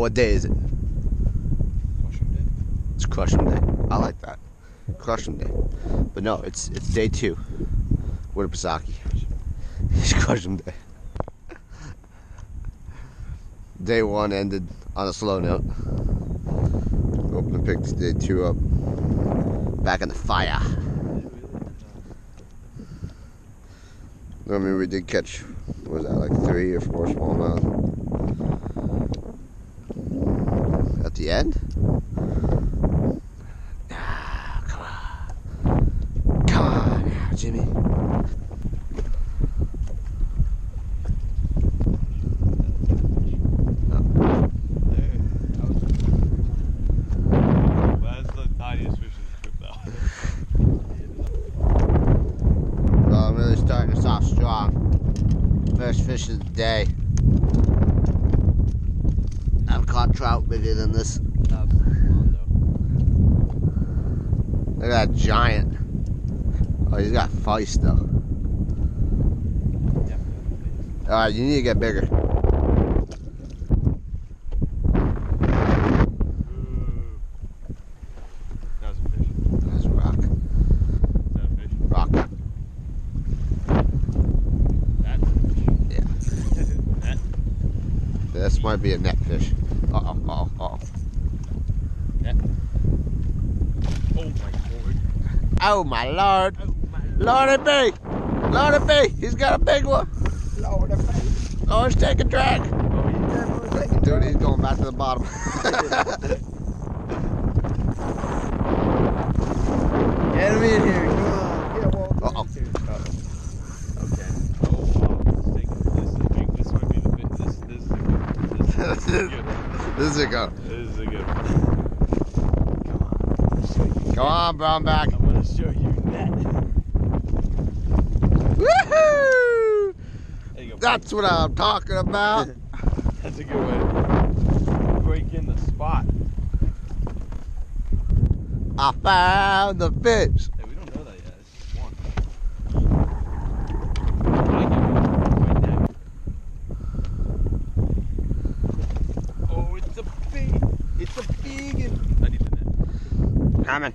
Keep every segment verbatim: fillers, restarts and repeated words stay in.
what day is it? Crushing day. It's crushing day. I like that. Crushing day. But no, it's it's day two. Winnipesaukee. It's crushing day. Day one ended on a slow note. Hoping to pick day two up. Back in the fire. I mean, we did catch, what was that, like three or four smallmouth at the end? Ah, come on. Come on now, Jimmy. First fish of the day. I've caught trout bigger than this. Look at that giant. Oh, he's got feist though. Alright, you need to get bigger. This might be a net fish. Uh-oh, uh-oh, uh-oh. Net. Oh my lord. Oh my lord. Oh my lord. Lordy B. Lordy B. He's got a big one. Lordy B. Oh, he's taking drag. Oh, he's definitely taking drag. Dude, he's going back to the bottom. Get him in here. Come on. Get him all the way in here. Uh-oh. Okay. This is good. This is a good one. This is a good one. Come on. Come on, brown back. I'm going to show you that. Woohoo! There you go. That's what I'm talking about. That's a good way to break in the spot. I found the fish. Hey, we don't know that yet. It's just one. It's a big and I need the net. Coming.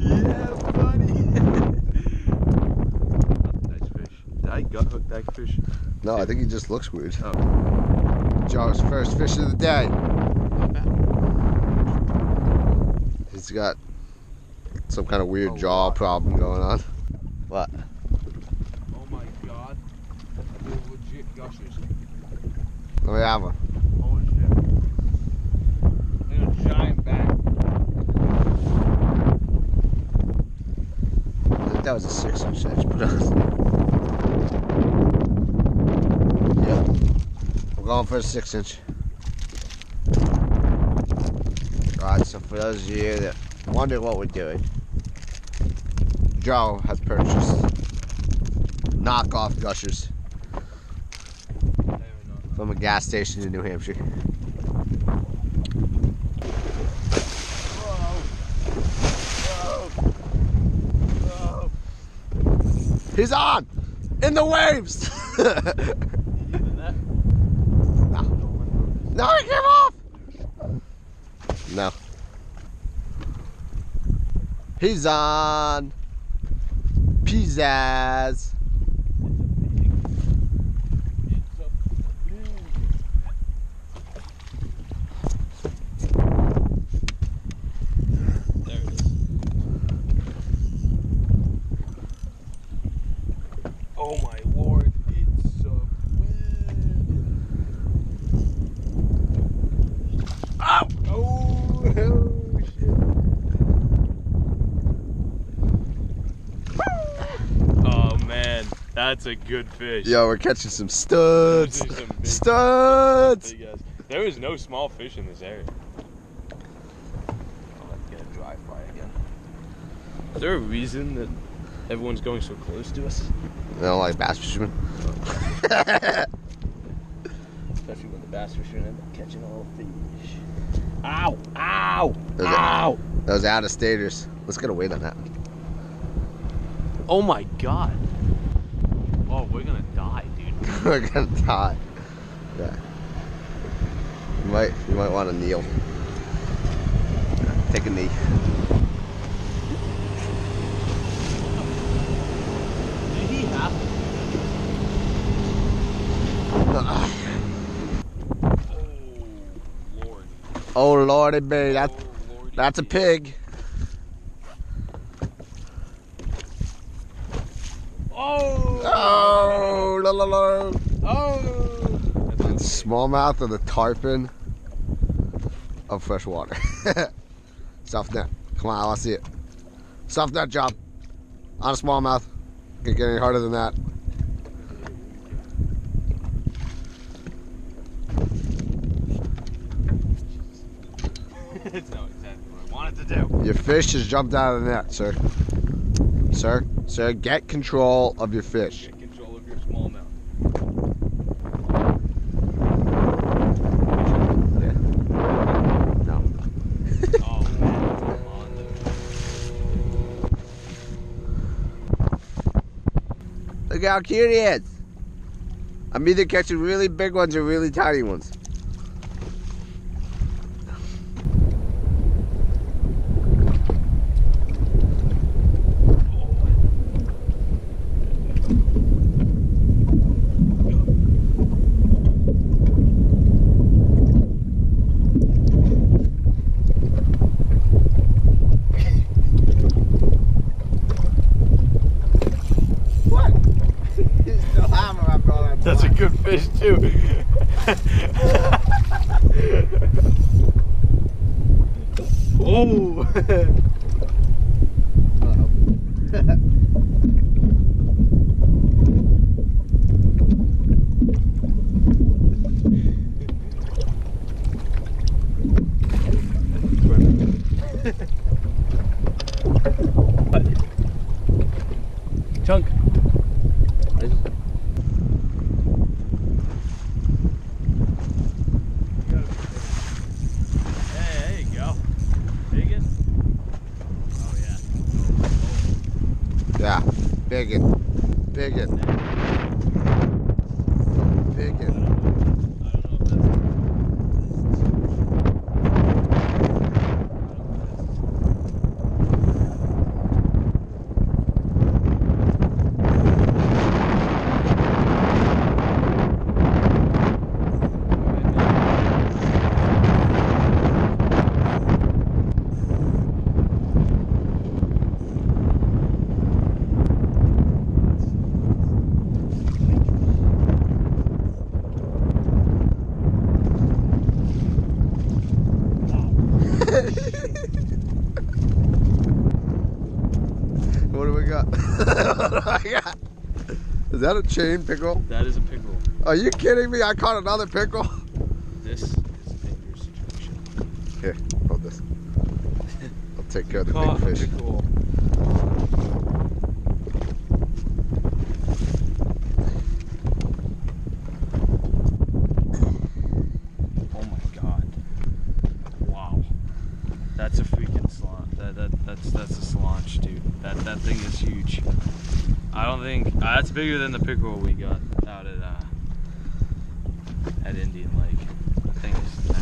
Yeah, buddy. Nice fish. Did I gut hook that fish? No, I think he just looks weird. Oh. Joe's first fish of the day. Not bad. He's got some kind of weird oh, jaw wow. problem going on. What? Oh my god. They're legit gushers. Let me have one. That was a six inch that I just put on. Yep. We're going for a six inch. Alright, so for those of you that wonder what we're doing, Joe has purchased knockoff gushers from a gas station in New Hampshire. He's on! In the waves! No. No, he came off! No. He's on! Pizzazz! Oh my lord, it's so big. Ow! Oh, oh shit. Oh man, that's a good fish. Yo, we're catching some studs. Some big studs! Big, big, big there is no small fish in this area. Is there a reason that everyone's going so close to us? They don't like bass fishermen. Especially when the bass fishermen end up catching all fish. Ow! Ow! Those ow! Are, those out-of-staters. Let's get a weight on that. Oh my god. Oh, we're gonna die, dude. We're gonna die. Yeah. You might, you might want to kneel. Take a knee. Did he have to? Uh, oh, Lord. Oh, Lordy, baby. That, oh, Lordy, that's a pig. Oh! Oh! La, la, la. Oh! It's smallmouth of the tarpon of fresh water. Soft net. Come on, I want to see it. Soft net job. On a smallmouth. Can't get any harder than that. That's not exactly what I wanted to do. Your fish has jumped out of the net, sir. Sir, sir, get control of your fish. Get control of your smallmouth. Yeah. No. Oh, man. Come on, dude. Look how cute he is. I'm either catching really big ones or really tiny ones. That's a good fish too. Oh! Chunk. Yeah, big it, big it, big it. I Got. Is that a chain pickle? That is a pickle. Are you kidding me? I caught another pickle. This is a dangerous situation. Here, hold this. I'll take care of the caught big fish. Pickle. Oh my god! Wow, that's a freaking slot. That that that's that's a slaunch, dude. That that thing is huge. I don't think uh, that's bigger than the pickerel we got out at uh, at Indian Lake. I think it's